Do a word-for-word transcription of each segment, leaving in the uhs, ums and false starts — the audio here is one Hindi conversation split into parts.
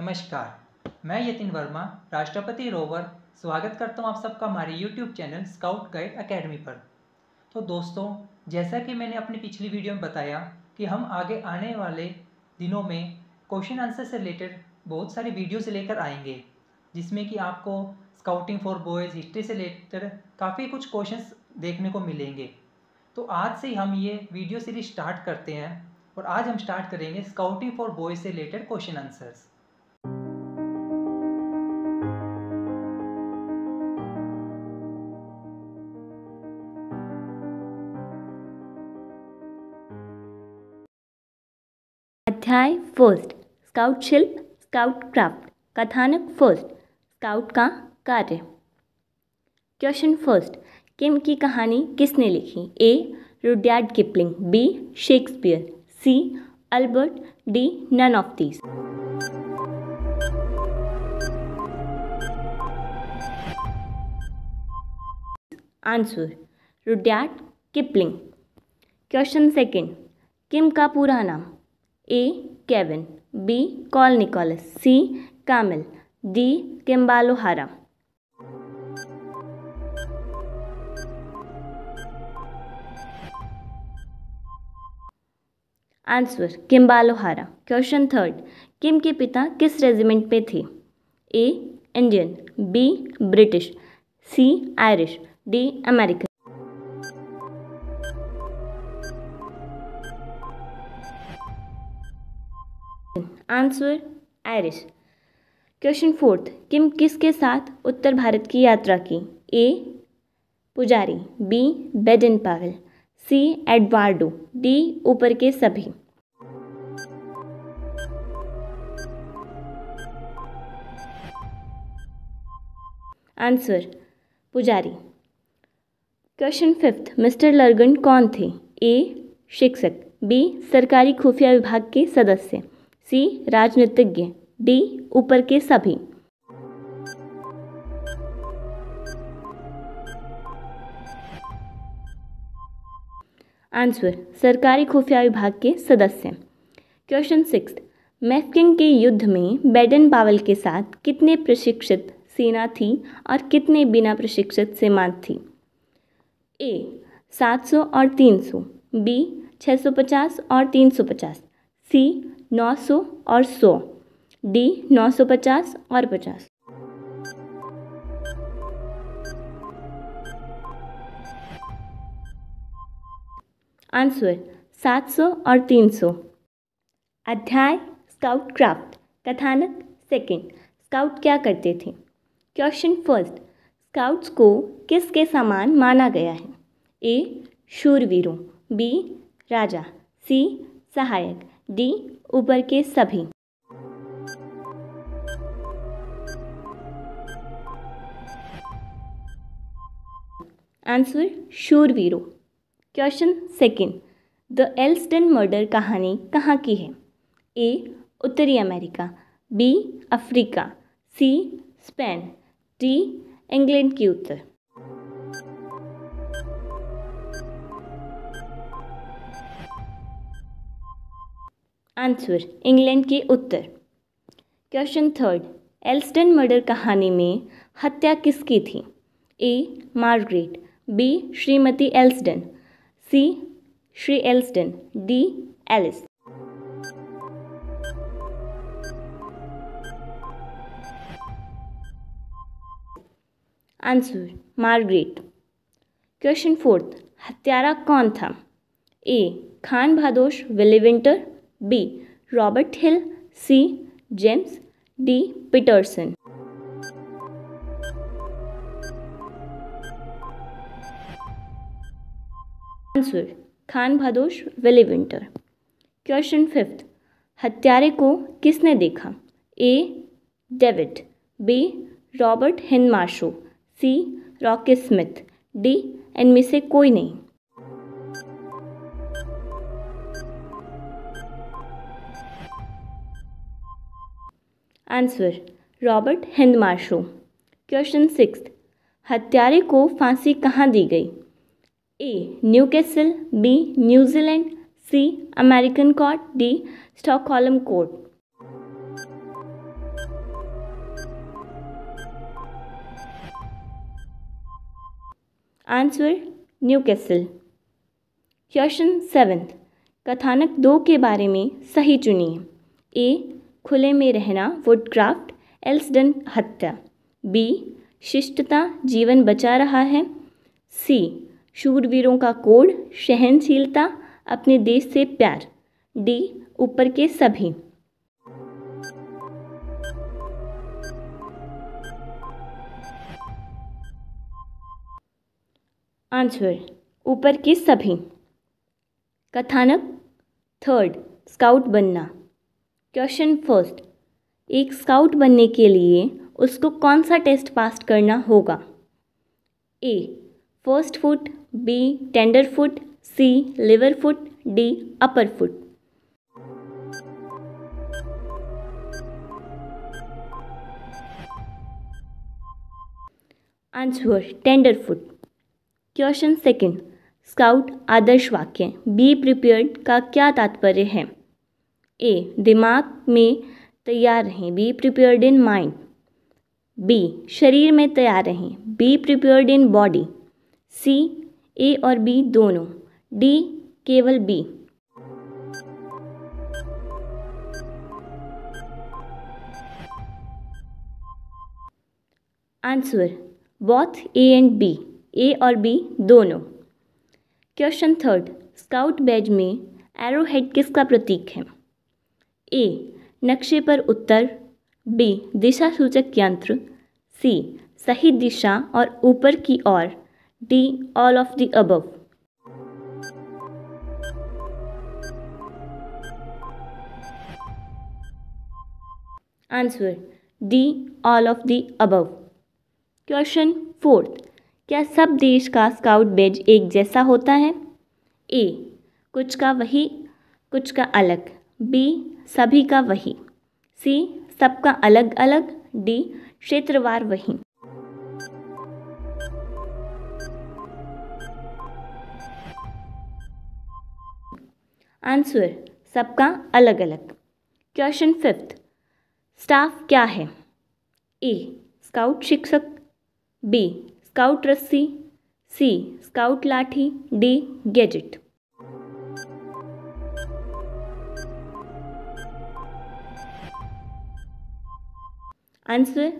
नमस्कार, मैं यतिन वर्मा राष्ट्रपति रोवर स्वागत करता हूं आप सबका हमारे YouTube channel scout guide academy पर। तो दोस्तों, जैसा कि मैंने अपनी पिछली वीडियो में बताया कि हम आगे आने वाले दिनों में क्वेश्चन आंसर से रिलेटेड बहुत सारी वीडियोज़ लेकर आएंगे, जिसमें कि आपको स्काउटिंग फॉर बॉयज़ हिस्ट्री से रिलेटेड काफ़ी कुछ क्वेश्चंस देखने को मिलेंगे। तो आज से हम ये वीडियो सीरीज स्टार्ट करते हैं और आज हम स्टार्ट करेंगे स्काउटिंग फॉर बॉयज़ से रिलेटेड क्वेश्चन आंसर्स। अध्याय फर्स्ट, स्काउट शिल्प स्काउट क्राफ्ट कथानक फर्स्ट, स्काउट का कार्य। क्वेश्चन फर्स्ट, किम की कहानी किसने लिखी? A. Rudyard Kipling, B. Shakespeare, C. Albert, D. None of these. Answer, Rudyard Kipling. Question second, Kim का पूरा नाम? A. Kevin, B. Cole Nicholas, C. कामिल, D. Kimball O'Hara. Answer, Kimball O'Hara. Question third, Kim के पिता किस रेजिमेंट पे थे? ए. Indian, B. British, C. Irish, D. American. Answer, Irish. Question fourth, Kim किसके साथ उत्तर भारत की यात्रा की? ए. पुजारी, B. Baden Powell, C. Eduardo, D. ऊपर के सभी। आंसर, पुजारी। क्वेश्चन फिफ्थ, मिस्टर लर्गन कौन थे? ए. शिक्षक, बी. सरकारी खुफिया विभाग के सदस्य, सी. राजनीतिज्ञ, डी. ऊपर के सभी। आंसर, सरकारी खुफिया विभाग के सदस्य। क्वेश्चन सिक्स, मैफकिन के युद्ध में बेडन पावेल के साथ कितने प्रशिक्षित सेना थी और कितने बिना प्रशिक्षित सेमांत थी? ए. सात सौ और तीन सौ, बी. छह सौ पचास और तीन सौ पचास, सी. नौ सौ और सौ, डी. नौ सौ पचास और पचास। आंसर, सात सौ और तीन सौ। अध्याय स्काउट क्राफ्ट कथानक सेकंड, स्काउट क्या करते थे? क्वेश्चन फर्स्ट, स्काउट्स को किसके समान माना गया है? ए. शूरवीरों, बी. राजा, सी. सहायक, डी. ऊपर के सभी। आंसर, शूरवीरों। Question second, the Elston murder कहानी कहाँ की है? ए. उत्तरी America, B. Africa, C. Spain, D. England की उत्तर। आंसर, इंग्लैंड के उत्तर। क्वेश्चन थर्ड, एल्स्टन मर्डर कहानी में हत्या किसकी थी? A. Margaret, B. Shrimati Elston, C. Shri Elston, D. Alice. Answer, Margaret. Question fourth, हत्यारा कौन था? ए. खान भादोश विलिवेंटर, B. Robert Hill, C. James, D. Peterson. Answer, खान भादोश विलिवेंटर। क्वेश्चन फिफ्थ, हत्यारे को किसने देखा? A. David, B. Robert Hindmarsh, C. Rocky Smith, D. इनमें से कोई नहीं। Answer, Robert Hindmarsh. Question six, हत्यारे को फांसी कहाँ दी गई? A. Newcastle, B. New Zealand, C. American court, D. Stockholm court. Answer Newcastle. Question seventh, कथानक दो के बारे में सही चुनिए। ए, खुले में रहना वुडक्राफ्ट एल्सडन हत्या। बी, शिष्टता जीवन बचा रहा है। सी, शूरवीरों का कोड सहनशीलता अपने देश से प्यार। डी, ऊपर के सभी। आंसर ऊपर के सभी। कथानक थर्ड, स्काउट बनना। क्वेश्चन फर्स्ट, एक स्काउट बनने के लिए उसको कौन सा टेस्ट पास करना होगा? A, first foot. B, tenderfoot. C, liver foot. D, upper foot. Answer tenderfoot. Question second, scout आदर्श वाक्य बी प्रिपेयर्ड का क्या तात्पर्य है? ए, दिमाग में तैयार रहें। B, prepared in mind. B, शरीर में तैयार रहें। B, prepared in body. C, A और बी दोनों। डी, केवल B. Answer both A and B, A और बी दोनों। क्वेश्चन थर्ड, स्काउट बैज में एरो हेड किसका प्रतीक है? ए, नक्शे पर उत्तर। बी, दिशा सूचक यंत्र। सी, सही दिशा और ऊपर की ओर। D, all of the above. Answer D, all of the above. Question fourth, क्या सब देश का स्काउट बैज एक जैसा होता है? ए, कुछ का वही कुछ का अलग। बी, सभी का वही। सी, सबका अलग अलग। डी, क्षेत्रवार वही। आंसर सबका अलग अलग। क्वेश्चन फिफ्थ, स्टाफ क्या है? ए, स्काउट शिक्षक। बी, स्काउट रस्सी। सी, स्काउट लाठी। D, gadget. आंसर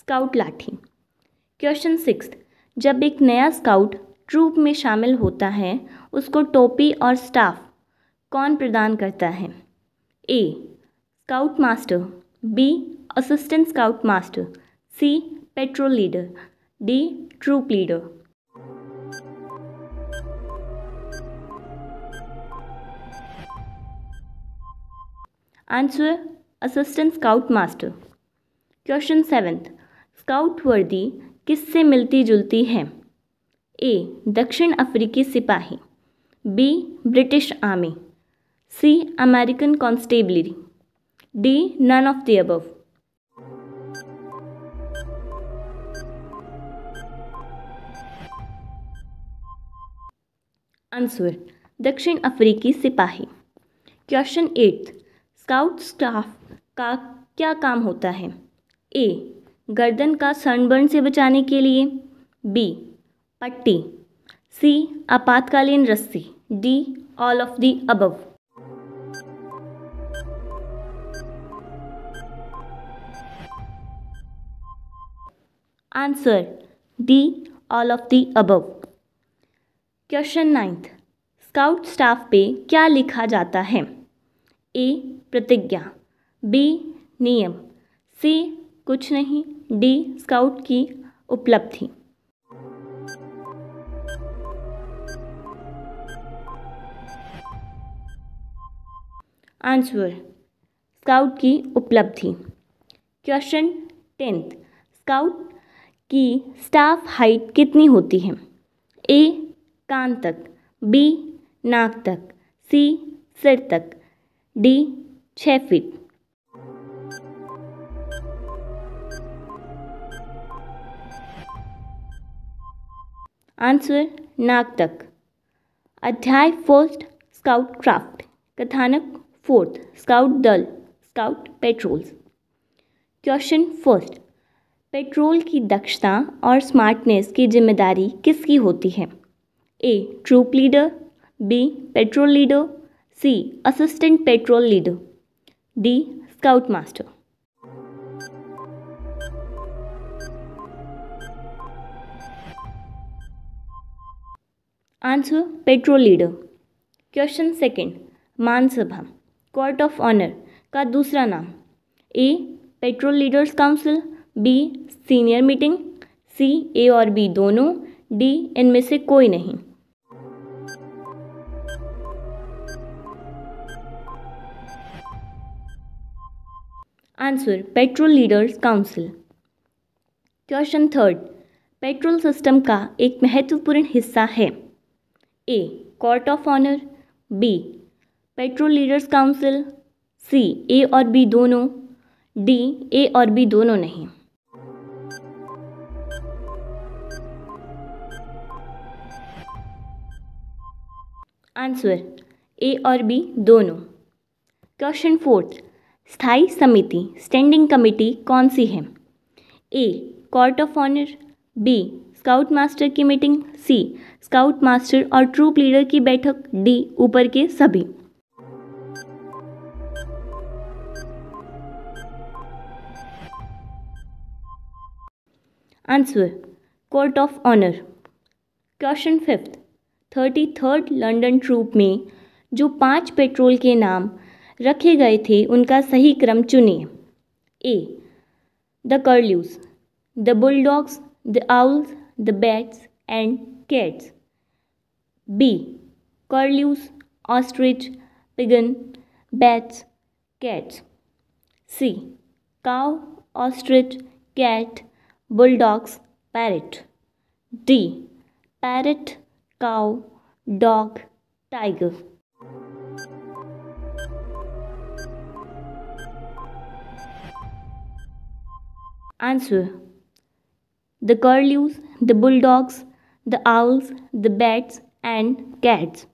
स्काउट लाठी। क्वेश्चन सिक्स्थ, जब एक नया स्काउट ट्रूप में शामिल होता है उसको टोपी और स्टाफ कौन प्रदान करता है? A, scout master. B, assistant scout master. C, patrol leader. D, troop leader. Answer assistant scout master. Question seventh, scout वर्दी किससे मिलती जुलती है? ए, दक्षिण अफ्रीकी सिपाही। B, British army. C, American constabulary. D, none of the above. Answer दक्षिण अफ्रीकी सिपाही। क्वेश्चन एट्थ, स्काउट स्टाफ का क्या काम होता है? ए, गर्दन का सनबर्न से बचाने के लिए। बी, पट्टी। सी, आपातकालीन रस्सी। D, all of the above. Answer D, all of the above. Question ninth, scout staff पे क्या लिखा जाता है? ए, प्रतिज्ञा। बी, नियम। सी, कुछ नहीं। डी, स्काउट की उपलब्धि। आंसर स्काउट की उपलब्धि। क्वेश्चन टेंथ, स्काउट की स्टाफ हाइट कितनी होती है? ए, कान तक। बी, नाक तक। सी, सिर तक। डी, छः फीट। आंसर नाक तक। अध्याय फर्स्ट, स्काउट क्राफ्ट। कथानक फोर्थ, स्काउट दल scout patrols. Question first, patrol की दक्षता और स्मार्टनेस की जिम्मेदारी किसकी होती है? A troop leader, B patrol leader, C assistant patrol leader, D scout master. Answer patrol leader. Question second, मानसभा कोर्ट ऑफ ऑनर का दूसरा नाम? A patrol leaders council, B senior meeting, C A और बी दोनों, डी इनमें से कोई नहीं। Answer patrol leaders council. Question third, patrol system का एक महत्वपूर्ण हिस्सा है? A court of honour, B patrol leaders council, C A और बी दोनों, डी ए और बी दोनों नहीं। आंसर ए और बी दोनों। क्वेश्चन फोर्थ, स्थायी समिति स्टैंडिंग कमेटी कौन सी है? A court of honour, B scout master की मीटिंग, सी स्काउट मास्टर और ट्रूप लीडर की बैठक, डी ऊपर के सभी। Answer court of honour. Question fifth, thirty third London troop में जो पांच पेट्रोल के नाम रखे गए थे उनका सही क्रम चुनिए। A the curlews, the bulldogs, the owls, the bats and cats, B curlews, ostrich, pigeon, bats, cats, C cow, ostrich, cat, bulldogs, parrot, D parrot, cow, dog, tiger. Answer the curlews, the bulldogs, the owls, the bats and cats.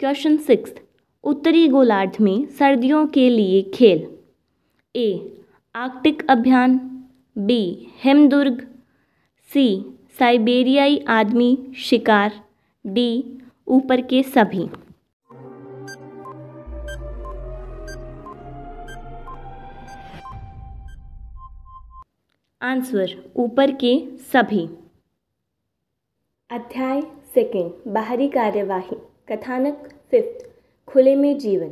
Question six, उत्तरी गोलार्ध में सर्दियों के लिए खेल? ए आर्कटिक अभियान, बी हिमदुर्ग, सी साइबेरियाई आदमी शिकार, डी ऊपर के सभी। आंसर ऊपर के सभी। अध्याय सेकंड, बाहरी कार्यवाही, कथानक फिफ्थ, खुले में जीवन।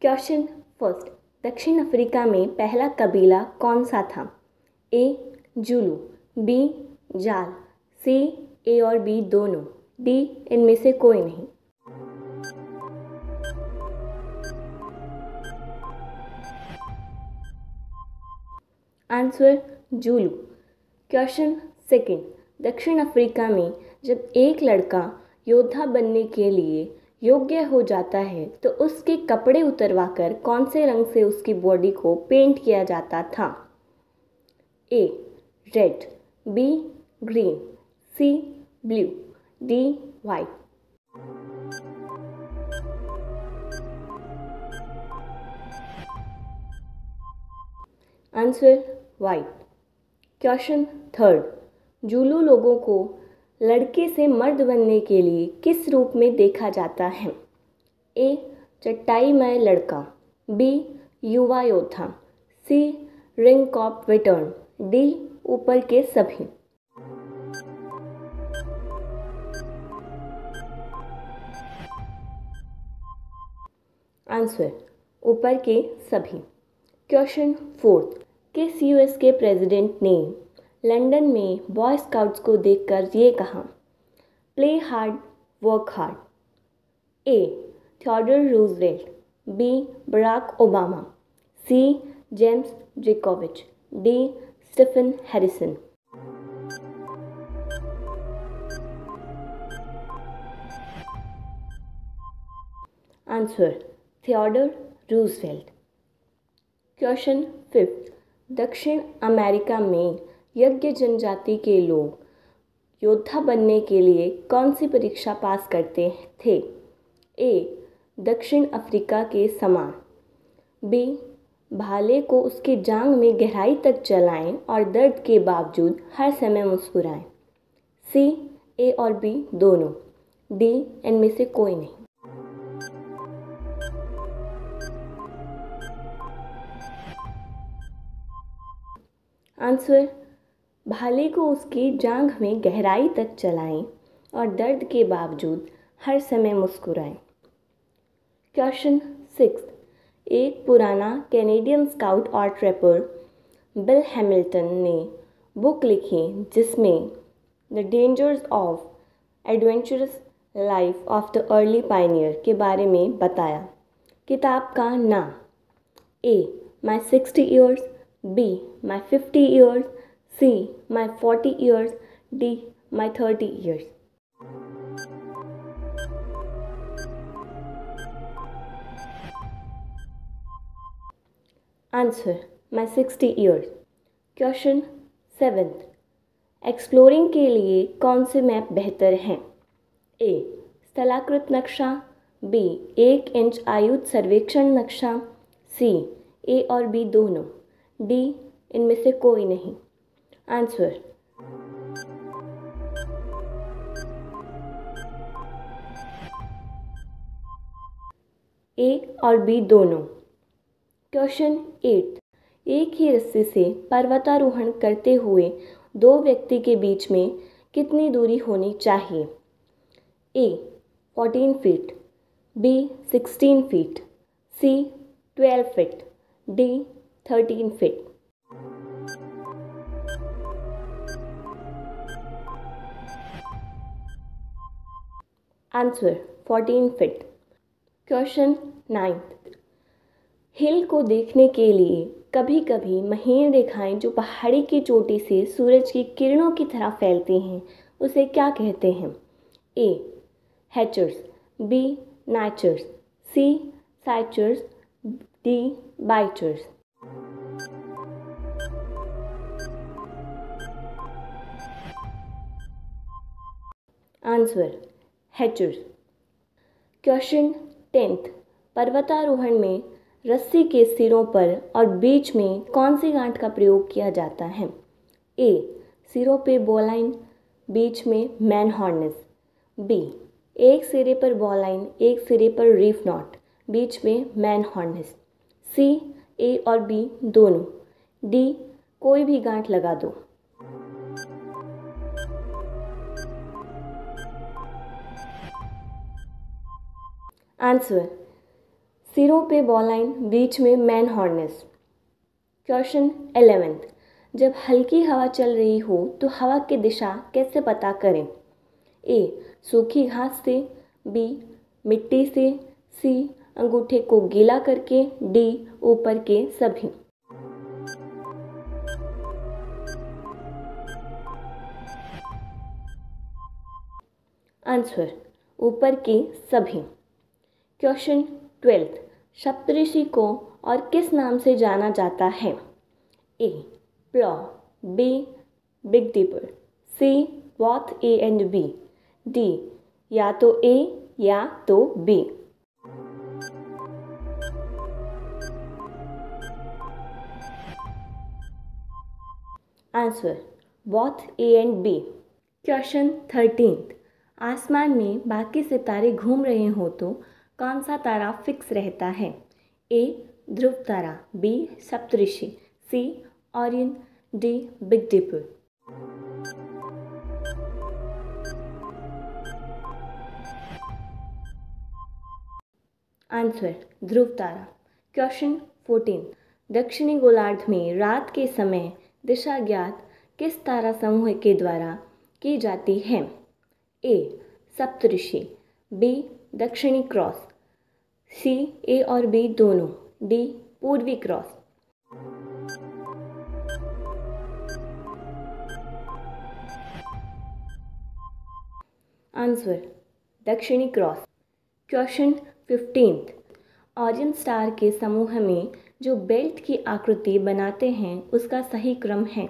क्वेश्चन फर्स्ट, दक्षिण अफ्रीका में पहला कबीला कौन सा था? ए जुलू, बी जाल, सी ए और बी दोनों, डी इनमें से कोई नहीं। Answer Zulu. क्वेश्चन सेकंड, दक्षिण अफ्रीका में जब एक लड़का योद्धा बनने के लिए योग्य हो जाता है तो उसके कपड़े उतरवाकर कौन से रंग से उसकी बॉडी को पेंट किया जाता था? A red, B green, C blue, D white. Answer white. Question third, Zulu लोगों को लड़के से मर्द बनने के लिए किस रूप में देखा जाता है? ए चट्टाईमय लड़का, बी युवा योद्धा, C ring cop veteran, D ऊपर के सभी। आंसर ऊपर के सभी। क्वेश्चन फोर्थ, किस यूएस के प्रेसिडेंट ने लंदन में बॉय स्काउट्स को देखकर ये कहा? Play hard work hard, A Theodore Roosevelt, B Barack Obama, C James Jakovich, D Stephen Harrison. Answer Theodore Roosevelt. Question fifth, दक्षिण अमेरिका में यज्ञ जनजाति के लोग योद्धा बनने के लिए कौन सी परीक्षा पास करते थे? ए दक्षिण अफ्रीका के समान, बी भाले को उसके जांग में गहराई तक चलाएं और दर्द के बावजूद हर समय मुस्कुराएं। सी, ए और बी दोनों, डी इनमें से कोई नहीं। आंसर, भाले को उसकी जांघ में गहराई तक चलाएं और दर्द के बावजूद हर समय मुस्कुराएं। क्वेश्चन सिक्स, एक पुराना कैनेडियन स्काउट और ट्रेपर बिल हैमिल्टन ने बुक लिखी जिसमें the dangers of adventurous life of the early pioneer के बारे में बताया। किताब का नाम, A my sixty years, B my fifty years, C my forty years, D my thirty years. Answer, my sixty years. Question seventh, exploring के लिए कौन से मैप बेहतर हैं? ए स्थलाकृत नक्शा, बी एक इंच आयुध सर्वेक्षण नक्शा, सी ए और बी दोनों, डी इनमें से कोई नहीं। आंसर, ए और बी दोनों। क्वेश्चन एट, एक ही रस्सी से पर्वतारोहण करते हुए दो व्यक्ति के बीच में कितनी दूरी होनी चाहिए? A fourteen feet, B sixteen feet, C twelve feet, D thirteen feet. Answer, fourteen feet. Question ninth, hill को देखने के लिए कभी कभी महीन रेखाएं जो पहाड़ी की चोटी से सूरज की किरणों की तरह फैलती हैं उसे क्या कहते हैं? A hatchers, B नाइचर्स, C साइचर्स, D बाइचर्स। Answer, hatchers. Question tenth, पर्वतारोहण में रस्सी के सिरों पर और बीच में कौन सी गांठ का प्रयोग किया जाता है? ए सिरों पे बोलाइन, बीच में मैन हॉर्नेस, बी एक सिरे पर बोलाइन एक सिरे पर रीफ नॉट, बीच में मैन हॉर्नेस, सी ए और बी दोनों, डी कोई भी गांठ लगा दो। आंसर, सिरों पे बॉलाइन, बीच में मैन हॉर्नेस। क्वेश्चन एलेवेंथ, जब हल्की हवा चल रही हो तो हवा की दिशा कैसे पता करें? ए सूखी घास से, बी मिट्टी से, सी अंगूठे को गीला करके, डी ऊपर के सभी। आंसर, ऊपर के सभी। क्वेश्चन ट्वेल्थ, सप्तऋषि को और किस नाम से जाना जाता है? A plough, B big dipper, C both A and B, D या तो ए या तो B. Answer, both A and B. Question thirteenth, आसमान में बाकी सितारे घूम रहे हो तो कौन सा तारा फिक्स रहता है? ए ध्रुव तारा, बी सप्तऋषि, C Orion, D big dipper. Answer, ध्रुव तारा। क्वेश्चन फोर्टीन, दक्षिणी गोलार्ध में रात के समय दिशा ज्ञात किस तारा समूह के द्वारा की जाती है? ए सप्तऋषि, बी दक्षिणी क्रॉस, सी ए और बी दोनों, डी पूर्वी क्रॉस। आंसर, दक्षिणी cross. Question fifteenth, Orion star के समूह में जो बेल्ट की आकृति बनाते हैं उसका सही क्रम है?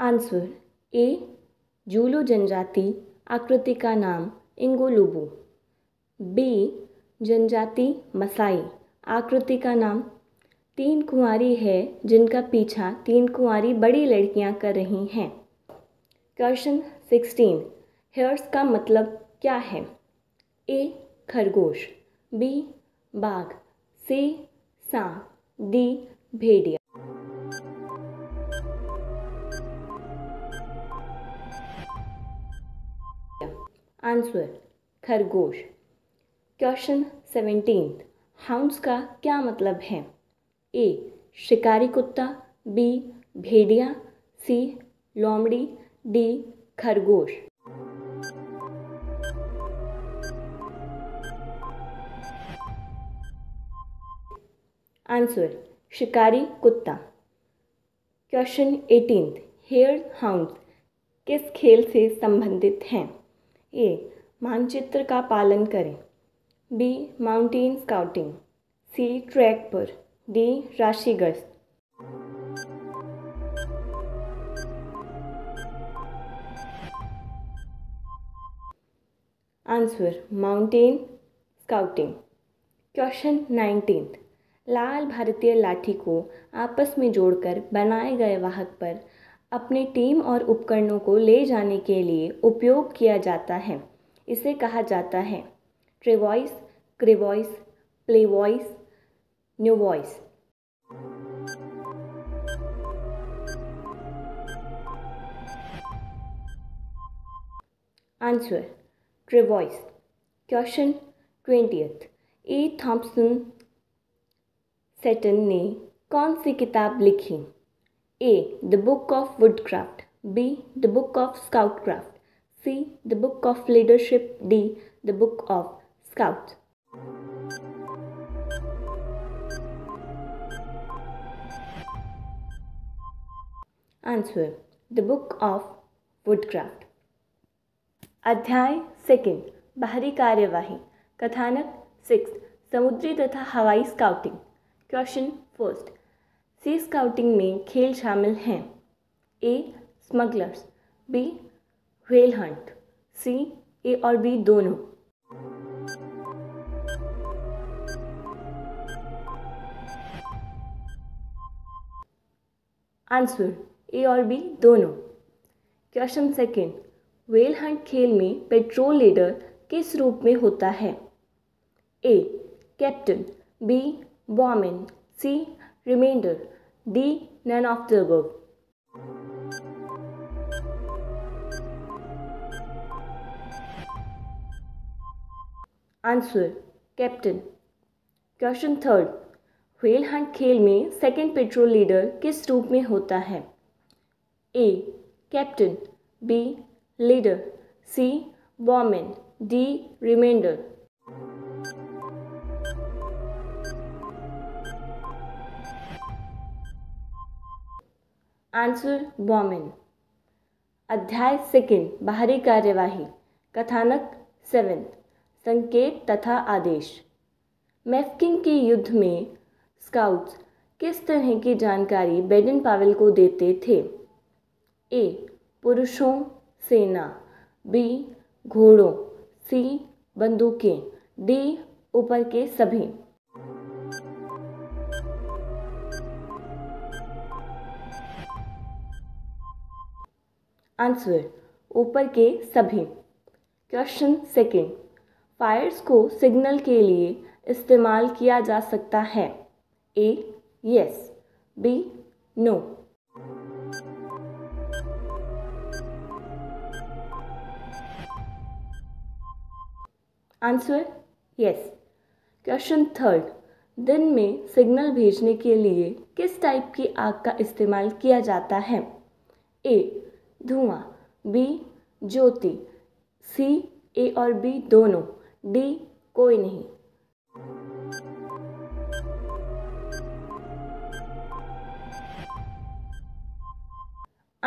आंसर, ए जूलू जनजाति आकृति का नाम इंगोलुबू, बी जनजाति मसाई आकृति का नाम तीन कुंवारी है जिनका पीछा तीन कुंवारी बड़ी लड़कियां कर रही हैं। क्वेश्चन सिक्सटीन, हेयर्स का मतलब क्या है? ए खरगोश, बी बाघ, सी सांप, डी भेड़िया। आंसर खरगोश। क्वेश्चन सेवेंटीन, हाउंड्स का क्या मतलब है? ए शिकारी कुत्ता, बी भेड़िया, सी लोमड़ी, डी खरगोश। आंसर शिकारी कुत्ता। क्वेश्चन एटीन, हेयर हाउंड्स किस खेल से संबंधित हैं? ए मानचित्र का पालन करें, B mountain scouting, C track पर, डी राशि गश्त। Answer mountain scouting. Question nineteen, लाल भारतीय लाठी को आपस में जोड़कर बनाए गए वाहक पर अपने टीम और उपकरणों को ले जाने के लिए उपयोग किया जाता है, इसे कहा जाता है ट्रिवाइस, क्रिवाइस, प्लेवाइस, न्यूवाइस। Answer ट्रिवाइस। Question twentieth, A Thompson Seton ने कौन सी किताब लिखी? A the book of woodcraft, B the book of scoutcraft, C the book of leadership, D the book of scouts. Answer the book of woodcraft. अध्याय सेकंड, बाहरी कार्यवाही, कथानक सिक्स, समुद्री तथा हवाई स्काउटिंग। क्वेश्चन फर्स्ट, सी स्काउटिंग में खेल शामिल हैं। A smugglers, B whale hunt, C A और बी दोनों। आंसर ए और बी दोनों। क्वेश्चन सेकंड, व्हेल हंट खेल में पेट्रोल लीडर किस रूप में होता है? A captain, B bowman, C reminder, D none of the above. Answer captain. Question third, whale hunt खेल में सेकंड पेट्रोल लीडर किस रूप में होता है? A captain, B leader, C bowman, D reminder. Answer bowman. अध्याय सेकंड, बाहरी कार्यवाही, कथानक सेवन, संकेत तथा आदेश। मैफकिन के युद्ध में स्काउट्स किस तरह की जानकारी बेडन पावेल को देते थे? ए पुरुषों सेना, बी घोड़ों, सी बंदूकें, डी ऊपर के सभी। आंसर ऊपर के सभी। क्वेश्चन सेकंड, फायर्स को सिग्नल के लिए इस्तेमाल किया जा सकता है। A yes, B no. Answer yes. Question third, दिन में सिग्नल भेजने के लिए किस टाइप की आग का इस्तेमाल किया जाता है? ए धुआं, बी ज्योति, सी ए और बी दोनों, डी कोई नहीं।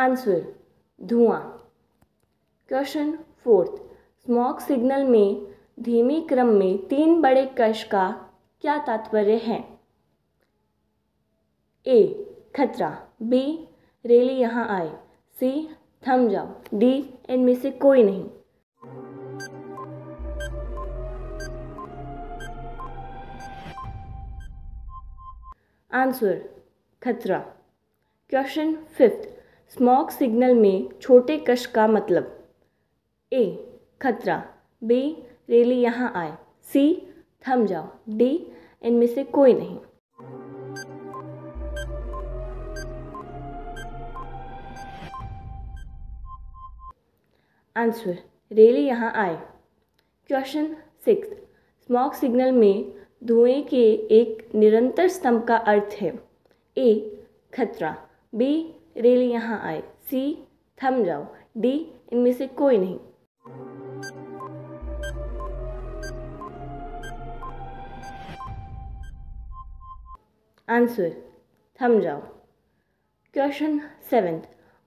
आंसर धुआं। क्वेश्चन फोर्थ, स्मॉक सिग्नल में धीमी क्रम में तीन बड़े कश का क्या तात्पर्य है? ए खतरा, बी रैली यहाँ आए, सी थम जाओ, डी इनमें से कोई नहीं। आंसर खतरा। क्वेश्चन फिफ्थ, स्मॉक सिग्नल में छोटे कश का मतलब। ए खतरा, बी रैली यहाँ आए, सी थम जाओ, डी इनमें से कोई नहीं। आंसर रैली यहाँ आए। क्वेश्चन सिक्स, स्मॉक सिग्नल में धुएं के एक निरंतर स्तंभ का अर्थ है। ए खतरा, बी रैली यहाँ आए, सी थम जाओ, डी इनमें से कोई नहीं। आंसर थम जाओ। क्वेश्चन सेवेंथ,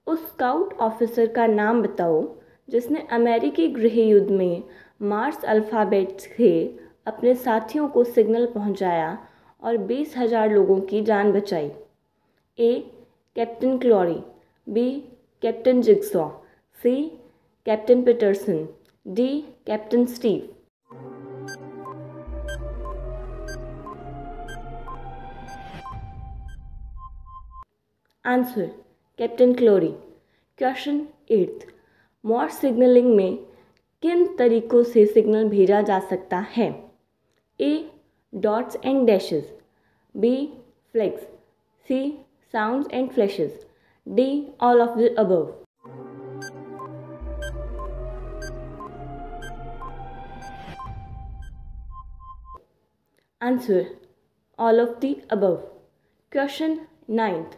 उस स्काउट ऑफिसर का नाम बताओ जिसने अमेरिकी गृह युद्ध में मार्स अल्फ़ाबेट से अपने साथियों को सिग्नल पहुंचाया और बीस हज़ार लोगों की जान बचाई। A captain Clory, B captain jigsaw, C captain Peterson, D captain Steve. Answer captain Clory. Question eighth, Morse signalling में किन तरीकों से सिग्नल भेजा जा सकता है। A dots and dashes, B flags, C sounds and flashes, D all of the above. Answer all of the above. Question ninth,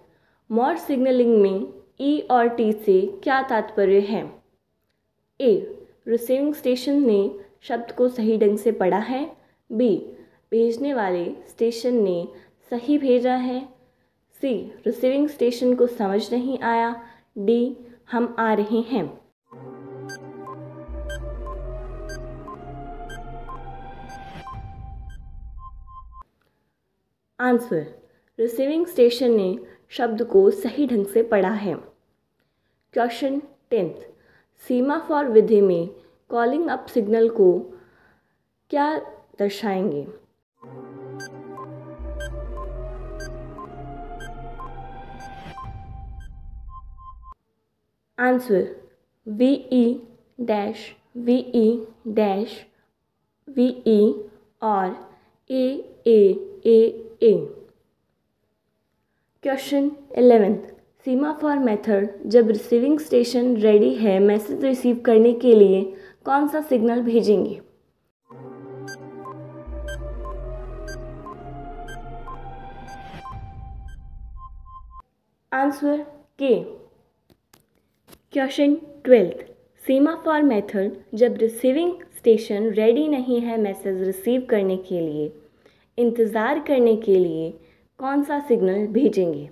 Morse signalling में ई और टी से क्या तात्पर्य है। ए रिसीविंग स्टेशन ने शब्द को सही ढंग से पढ़ा है, बी भेजने वाले स्टेशन ने सही भेजा है, सी रिसीविंग स्टेशन को समझ नहीं आया, डी हम आ रहे हैं। आंसर रिसीविंग स्टेशन ने शब्द को सही ढंग से पढ़ा है। क्वेश्चन टेंथ, सेमाफोर विधि में कॉलिंग अप सिग्नल को क्या दर्शाएंगे। Answer V E dash, V E dash, V E और A A A A. Question eleventh, semaphore method जब रिसीविंग स्टेशन रेडी है मैसेज रिसीव करने के लिए कौन सा सिग्नल भेजेंगे। Answer K. Question twelfth, semaphore method जब रिसीविंग स्टेशन रेडी नहीं है मैसेज रिसीव करने के लिए इंतज़ार करने के लिए कौन सा सिग्नल भेजेंगे।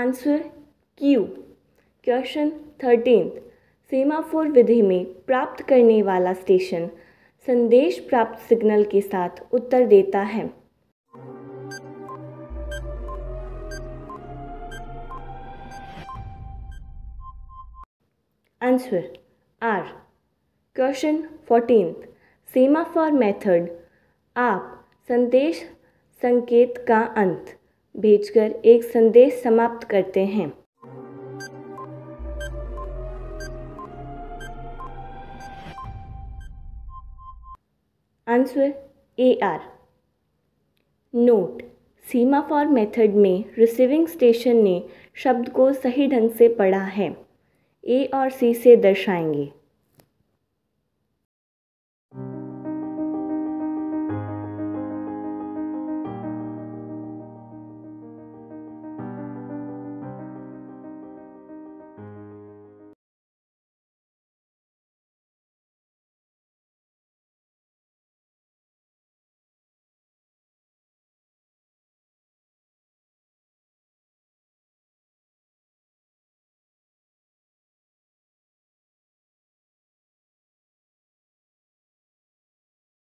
Answer Q. Question thirteen, semaphore विधि में प्राप्त करने वाला स्टेशन संदेश प्राप्त सिग्नल के साथ उत्तर देता है। Answer R. Question fourteen, semaphore method आप संदेश संकेत का अंत भेजकर एक संदेश समाप्त करते हैं। Answer A R. Note, semaphore method में रिसीविंग स्टेशन ने शब्द को सही ढंग से पढ़ा है, ए और सी से दर्शाएंगे।